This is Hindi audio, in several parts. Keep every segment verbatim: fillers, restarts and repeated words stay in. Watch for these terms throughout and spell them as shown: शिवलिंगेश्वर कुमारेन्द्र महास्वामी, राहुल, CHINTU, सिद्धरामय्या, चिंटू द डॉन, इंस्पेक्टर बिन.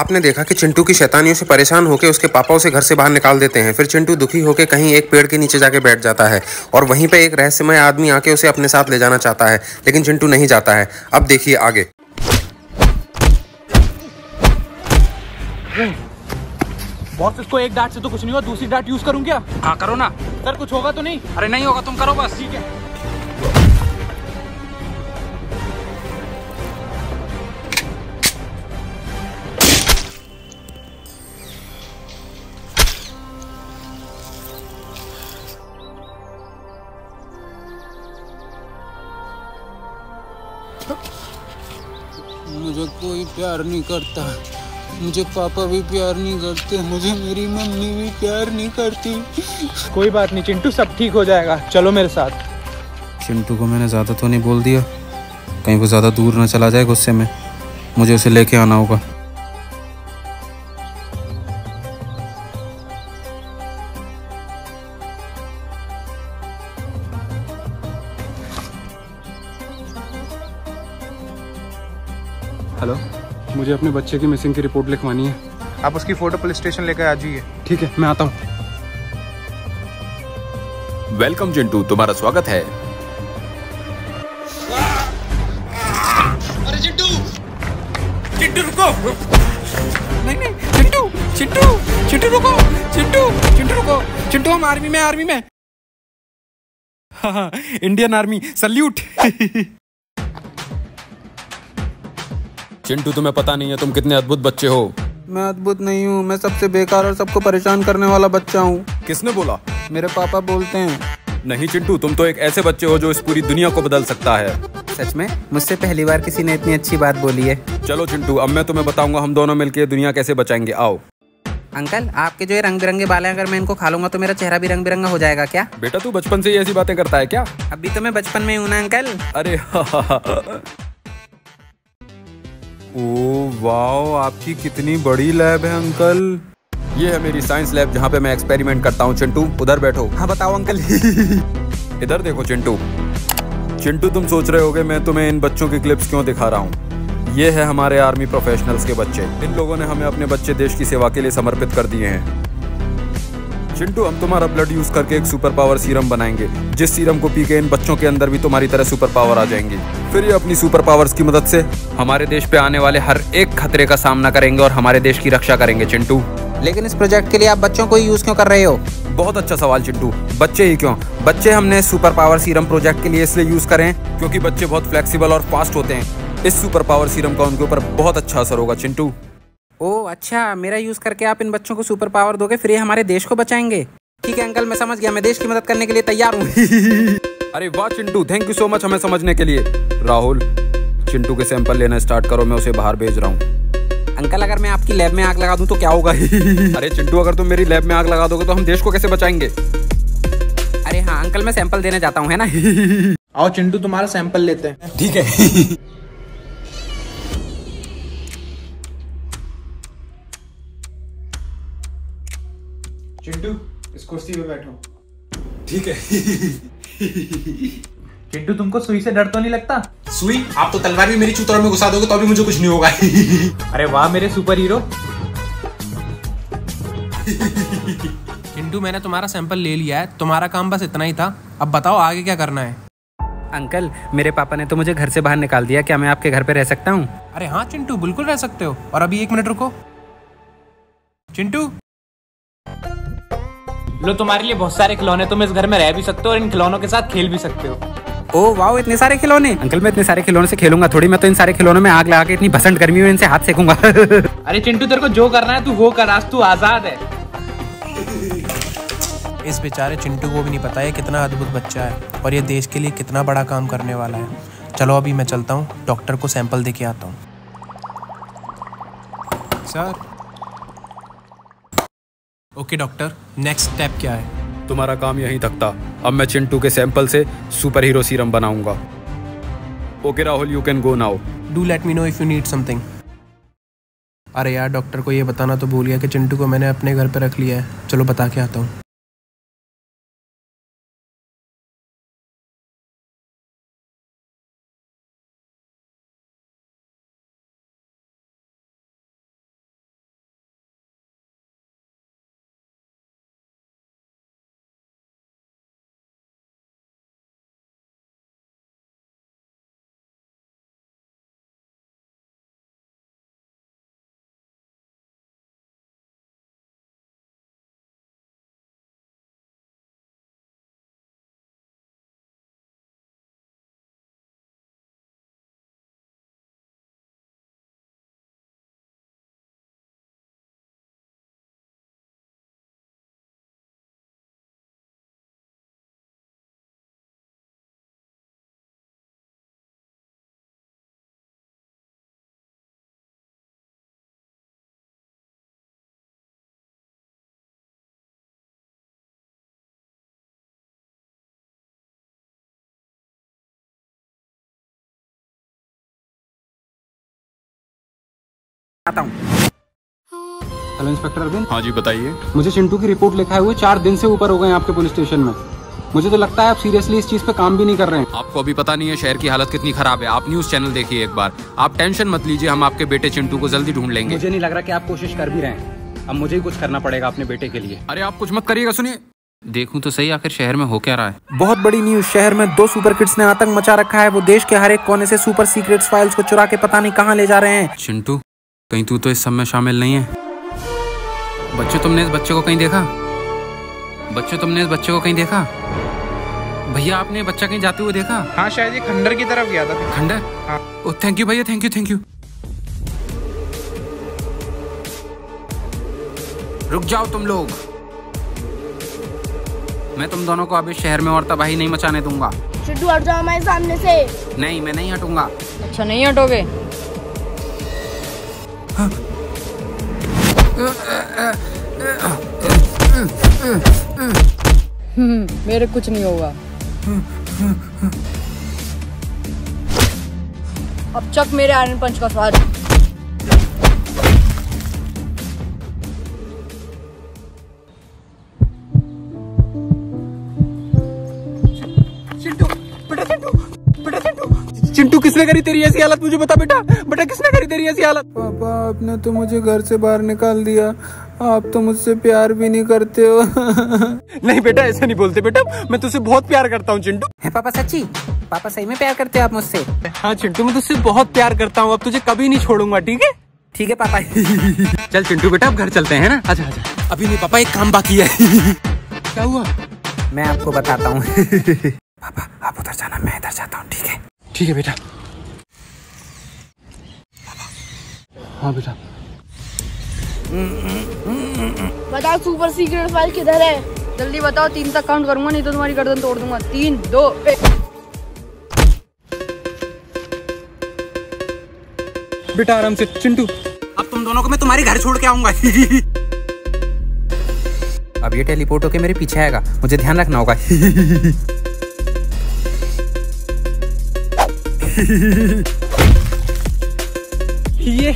आपने देखा कि चिंटू की शैतानियों से परेशान होकर उसके पापा उसे घर से बाहर निकाल देते हैं। फिर चिंटू दुखी होकर कहीं एक पेड़ के नीचे जाके बैठ जाता है और वहीं पे एक रहस्यमय आदमी आके उसे अपने साथ ले जाना चाहता है, लेकिन चिंटू नहीं जाता है। अब देखिए आगे। बॉस, इसको एक डांट से तो कुछ नहीं हुआ, दूसरी डांट यूज करूँ क्या? हाँ करो ना सर, कुछ होगा तो नहीं? अरे नहीं होगा, तुम करो बस। ठीक है। मुझे कोई प्यार नहीं करता, मुझे पापा भी प्यार नहीं करते, मुझे मेरी मम्मी भी प्यार नहीं करती। कोई बात नहीं चिंटू, सब ठीक हो जाएगा, चलो मेरे साथ। चिंटू को मैंने ज़्यादा तो नहीं बोल दिया, कहीं वो ज़्यादा दूर ना चला जाए गुस्से में। मुझे उसे लेके आना होगा। हेलो, मुझे अपने बच्चे की मिसिंग की रिपोर्ट लिखवानी है। आप उसकी फोटो पुलिस स्टेशन लेकर आ जाइए। ठीक है, मैं आता हूँ। वेलकम चिंटू, तुम्हारा स्वागत है। अरे चिंटू, चिंटू रुको। नहीं नहीं, चिंटू चिंटू चिंटू रुको, चिंटू चिंटू रुको। चिंटू, हम आर्मी में आर्मी में हाँ हाँ इंडियन आर्मी, सल्यूट। चिंटू, तुम्हें पता नहीं है तुम कितने अद्भुत बच्चे हो। मैं अद्भुत नहीं हूँ, मैं सबसे बेकार और सबको परेशान करने वाला बच्चा हूँ। किसने बोला? मेरे पापा बोलते हैं। नहीं चिंटू, तुम तो एक ऐसे बच्चे हो जो इस पूरी दुनिया को बदल सकता है। सच में? मुझसे पहली बार किसी ने इतनी अच्छी बात बोली है। चलो चिंटू, अब मैं तुम्हें बताऊंगा हम दोनों मिलकर दुनिया कैसे बचाएंगे। आओ। अंकल, आपके जो ये रंग बिरंगे बाल हैं, अगर मैं इनको खा लूंगा तो मेरा चेहरा भी रंग बिरंगा हो जाएगा क्या? बेटा, तू बचपन से ही ऐसी बातें करता है क्या? अभी तो मैं बचपन में हूँ ना अंकल। अरे ओ वाह, आपकी कितनी बड़ी लैब है अंकल। ये है मेरी साइंस लैब, जहाँ पे मैं एक्सपेरिमेंट करता हूँ। चिंटू, उधर बैठो। हाँ बताओ अंकल। इधर देखो चिंटू। चिंटू, तुम सोच रहे होगे मैं तुम्हें इन बच्चों के क्लिप्स क्यों दिखा रहा हूँ। ये है हमारे आर्मी प्रोफेशनल्स के बच्चे। इन लोगों ने हमें अपने बच्चे देश की सेवा के लिए समर्पित कर दिए हैं। चिंटू, हम तुम्हारा ब्लड यूज करके एक सुपर पावर सीरम बनाएंगे, जिस सीरम को पी के इन बच्चों के अंदर भी तुम्हारी तरह सुपर पावर आ जाएंगी। फिर ये अपनी सुपर पावर्स की मदद से हमारे देश पे आने वाले हर एक खतरे का सामना करेंगे और हमारे देश की रक्षा करेंगे। चिंटू, लेकिन इस प्रोजेक्ट के लिए आप बच्चों को ही यूज क्यों कर रहे हो? बहुत अच्छा सवाल चिंटू, बच्चे ही क्यों? बच्चे हमने सुपर पावर सीरम प्रोजेक्ट के लिए इसलिए यूज करें क्योंकि बच्चे बहुत फ्लेक्सिबल और फास्ट होते हैं। इस सुपर पावर सीरम का उनके ऊपर बहुत अच्छा असर होगा। चिंटू, ओह अच्छा, मेरा यूज करके आप इन बच्चों को सुपर पावर दोगे, फिर ये हमारे देश को बचाएंगे। ठीक है अंकल, मैं समझ गया, मैं देश की मदद करने के लिए तैयार हूँ। अरे वाह Chintu, thank you so much हमें समझने के लिए। राहुल, चिंटू के सैंपल लेना स्टार्ट करो, मैं उसे बाहर भेज रहा हूँ। अंकल, अगर मैं आपकी लैब में आग लगा दूं तो क्या होगा? अरे चिंटू, अगर तुम मेरी लैब में आग लगा दोगे तो हम देश को कैसे बचाएंगे? अरे हाँ अंकल, मैं सैंपल देने जाता हूँ, है ना। आओ चिंटू, तुम्हारा सैंपल लेते हैं। ठीक है। चिंटू, इस कुर्सी पे बैठो। ठीक है। चिंटू, तुमको सुई से डर तो नहीं लगता? सुई? आप तो तलवार भी मेरी चूतरा में घुसा दोगे तो अभी मुझे कुछ नहीं होगा। अरे वाह मेरे सुपर हीरो। चिंटू, मैंने तुम्हारा सैंपल ले लिया है, तुम्हारा काम बस इतना ही था। अब बताओ आगे क्या करना है? अंकल, मेरे पापा ने तो मुझे घर से बाहर निकाल दिया, क्या मैं आपके घर पे रह सकता हूँ? अरे हाँ चिंटू, बिल्कुल रह सकते हो। और अभी एक मिनट रुको चिंटू, लो तुम्हारे लिए बहुत सारे खिलौने, तुम इस घर में रह भी सकते हो और इन खिलौनों के साथ खेल भी सकते हो। ओह वाह, इतने सारे खिलौने! अंकल, मैं इतने सारे खिलौनों से खेलूंगा थोड़ी, मैं तो इन सारे खिलौनों में आग लगा के इतनी भसंड गर्मी में इनसे हाथ सेकूंगा। अरे चिंटू, तेरे को जो करना है तू वो कर, आज तू आजाद है। इस बेचारे चिंटू को भी नहीं पता है कितना अद्भुत बच्चा है और ये देश के लिए कितना बड़ा काम करने वाला है। चलो अभी मैं चलता हूँ, डॉक्टर को सैंपल दे के आता हूँ। Sir okay doctor, next step क्या है? तुम्हारा काम यहीं तक था, अब मैं चिंटू के सैंपल से सुपर हीरो सीरम बनाऊंगा। Okay राहुल, you can go now. Do let me know if you need something. अरे यार, डॉक्टर को ये बताना तो भूल गया कि चिंटू को मैंने अपने घर पर रख लिया है। चलो बता के आता हूँ। आता हूँ। हेलो इंस्पेक्टर बिन। हाँ जी बताइए। मुझे चिंटू की रिपोर्ट लिखाए हुए चार दिन से ऊपर हो गए आपके पुलिस स्टेशन में। मुझे तो लगता है आप सीरियसली इस चीज पे काम भी नहीं कर रहे हैं। आपको अभी पता नहीं है शहर की हालत कितनी खराब है। आप न्यूज चैनल देखिए एक बार। आप टेंशन मत लीजिए, हम आपके बेटे चिंटू को जल्दी ढूंढ लेंगे। मुझे नहीं लग रहा कि आप कोशिश कर भी रहे हैं। अब मुझे ही कुछ करना पड़ेगा अपने बेटे के लिए। अरे आप कुछ मत करिएगा, सुनिए। देखूं तो सही आखिर शहर में हो क्या रहा है। बहुत बड़ी न्यूज, शहर में दो सुपर किड्स ने आतंक मचा रखा है। वो देश के हर एक कोने से सुपर सीक्रेट फाइल्स को चुरा के पता नहीं कहाँ ले जा रहे हैं। चिंटू, कहीं तू तो इस सब में शामिल नहीं है? बच्चों तुमने इस बच्चे को कहीं देखा? बच्चों तुमने इस बच्चे को कहीं देखा? भैया आपने बच्चा कहीं जाते हुए देखा? हाँ शायद ये खंडर की तरफ गया था। खंडर? हाँ। ओ थैंक यू भैया, थैंक यू थैंक यू। रुक जाओ तुम लोग, मैं तुम दोनों को अभी शहर में और तबाही नहीं मचाने दूंगा। चिंटू हट जाओ हमारे सामने से। नहीं मैं नहीं हटूंगा। अच्छा नहीं हटोगे? हाँ। मेरे कुछ नहीं होगा। अब चक मेरे आयरन पंच का स्वाद। चिंटू बेटा, चिंटू बेटा, चिंटू चिंटू किसने करी तेरी ऐसी हालत? मुझे बता बेटा, बेटा किसने करी तेरी ऐसी हालत? पापा आपने तो मुझे घर से बाहर निकाल दिया। आप तो मुझसे प्यार भी नहीं करते हो। नहीं बेटा ऐसा नहीं बोलते बेटा, मैं तुझसे बहुत प्यार करता हूँ चिंटू। है पापा सच्ची? पापा सही में प्यार करते हो आप मुझसे? हाँ चिंटू मैं तुझसे बहुत प्यार करता हूँ। अब तुझे कभी नहीं छोड़ूंगा, ठीक है? ठीक है पापा। चल चिंटू बेटा अब घर चलते हैं ना। अच्छा अच्छा अभी नहीं पापा, एक काम बाकी है। क्या हुआ? मैं आपको बताता हूँ। पापा आप उधर जाना, मैं इधर जाता हूँ, ठीक है? ठीक है बेटा। हाँ बेटा बताओ सुपर सीक्रेट फाइल किधर है? जल्दी बताओ, तीन तक काउंट करूंगा नहीं तो तुम्हारी गर्दन तोड़ दूंगा। तीन दो एक। बेटा आराम से। चिंटू अब तुम दोनों को मैं तुम्हारे घर छोड़ के आऊंगा। अब ये टेलीपोर्ट होके मेरे पीछे आएगा, मुझे ध्यान रखना होगा। ये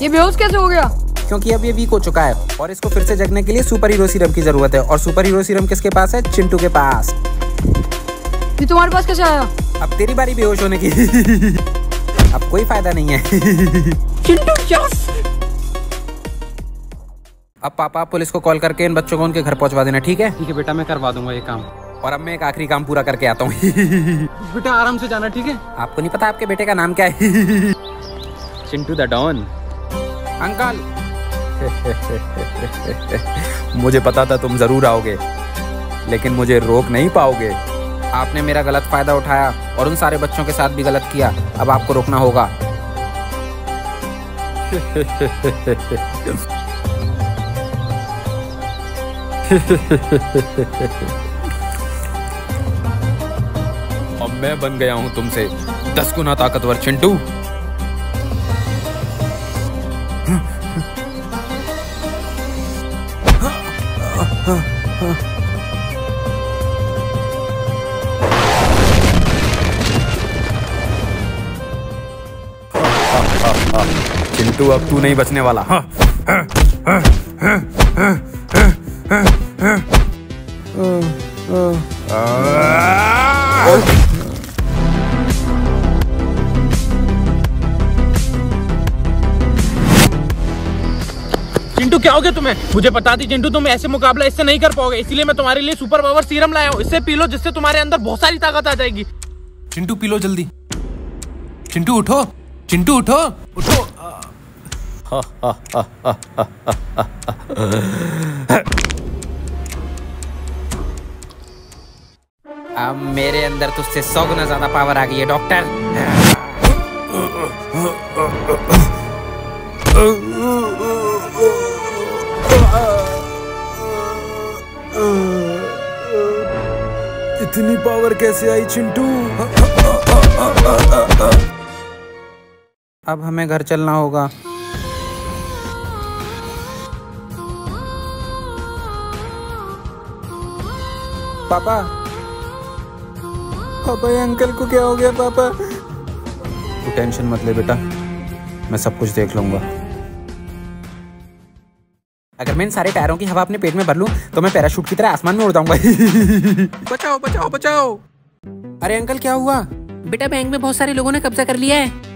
ये बेहोश कैसे हो गया? क्योंकि अब ये वीक हो चुका है और इसको फिर से जगने के लिए सुपर हीरो सीरम की जरूरत है। और सुपर हीरो सीरम किसके पास है? चिंटू के पास। ये तुम्हारे पास कैसे आया? अब तेरी बारी बेहोश होने की। अब कोई फायदा नहीं है। चिंटू यस। अब पापा आप पुलिस को कॉल करके इन बच्चों को उनके घर पहुंचवा देना, ठीक है? ठीक है बेटा मैं करवा दूंगा ये काम। और अब मैं एक आखिरी काम पूरा करके आता हूँ। बेटा आराम से जाना, ठीक है? आपको नहीं पता आपके बेटे का नाम क्या है? चिंटू द डॉन। अंकल। मुझे पता था तुम जरूर आओगे, लेकिन मुझे रोक नहीं पाओगे। आपने मेरा गलत फायदा उठाया और उन सारे बच्चों के साथ भी गलत किया। अब आपको रोकना होगा। अब मैं बन गया हूं तुमसे दस गुना ताकतवर चिंटू। चिंटू अब तू नहीं बचने वाला। चिंटू क्या हो गया तुम्हें? मुझे पता थी चिंटू तुम ऐसे मुकाबला इससे नहीं कर पाओगे, इसलिए मैं तुम्हारे लिए सुपर पावर सीरम लाया हूँ। इससे पी लो जिससे तुम्हारे अंदर बहुत सारी ताकत आ जाएगी। चिंटू पी लो जल्दी। चिंटू उठो, चिंटू उठो उठो। अब मेरे अंदर तुझसे सौ गुना ज्यादा पावर आ गई है डॉक्टर। इतनी पावर कैसे आई चिंटू? अब हमें घर चलना होगा। पापा, पापा ये अंकल को क्या हो गया पापा? तू टेंशन मत ले बेटा, मैं सब कुछ देख लूंगा। अगर मैं इन सारे टायरों की हवा अपने पेट में भर लूं तो मैं पैराशूट की तरह आसमान में उड़ जाऊंगा। बचाओ बचाओ बचाओ। अरे अंकल क्या हुआ? बेटा बैंक में बहुत सारे लोगों ने कब्जा कर लिया है।